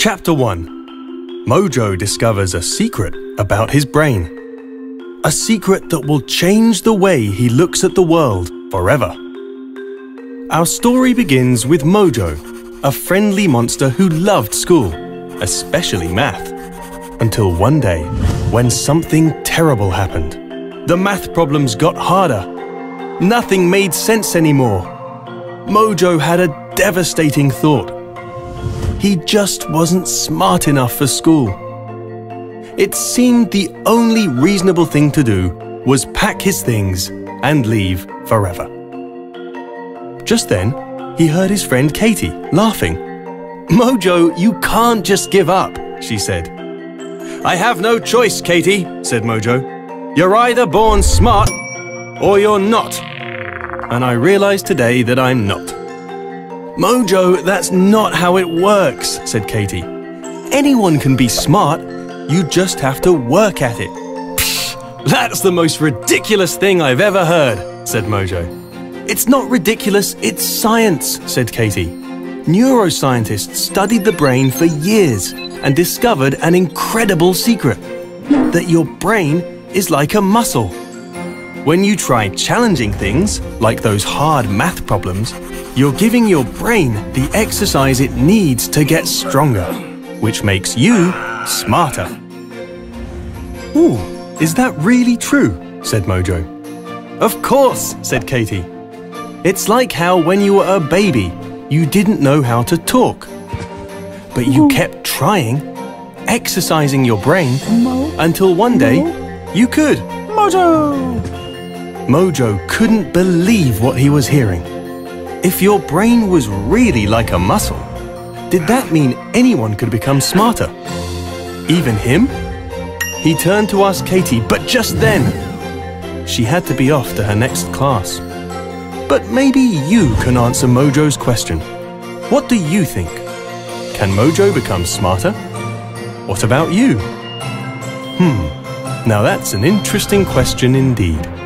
Chapter 1. Mojo discovers a secret about his brain. A secret that will change the way he looks at the world forever. Our story begins with Mojo, a friendly monster who loved school, especially math. Until one day, when something terrible happened. The math problems got harder. Nothing made sense anymore. Mojo had a devastating thought. He just wasn't smart enough for school. It seemed the only reasonable thing to do was pack his things and leave forever. Just then, he heard his friend Katie laughing. "Mojo, you can't just give up," she said. "I have no choice, Katie," said Mojo. "You're either born smart or you're not. And I realized today that I'm not." "Mojo, that's not how it works," said Katie. "Anyone can be smart. You just have to work at it." "Psh, that's the most ridiculous thing I've ever heard," said Mojo. "It's not ridiculous, it's science," said Katie. Neuroscientists studied the brain for years and discovered an incredible secret: that your brain is like a muscle. When you try challenging things, like those hard math problems, you're giving your brain the exercise it needs to get stronger, which makes you smarter. "Ooh, is that really true?" said Mojo. "Of course," said Katie. "It's like how when you were a baby, you didn't know how to talk. But you kept trying, exercising your brain, until one day you could." "Mojo!" Mojo couldn't believe what he was hearing. If your brain was really like a muscle, did that mean anyone could become smarter? Even him? He turned to ask Katie, but just then, she had to be off to her next class. But maybe you can answer Mojo's question. What do you think? Can Mojo become smarter? What about you? Now that's an interesting question indeed.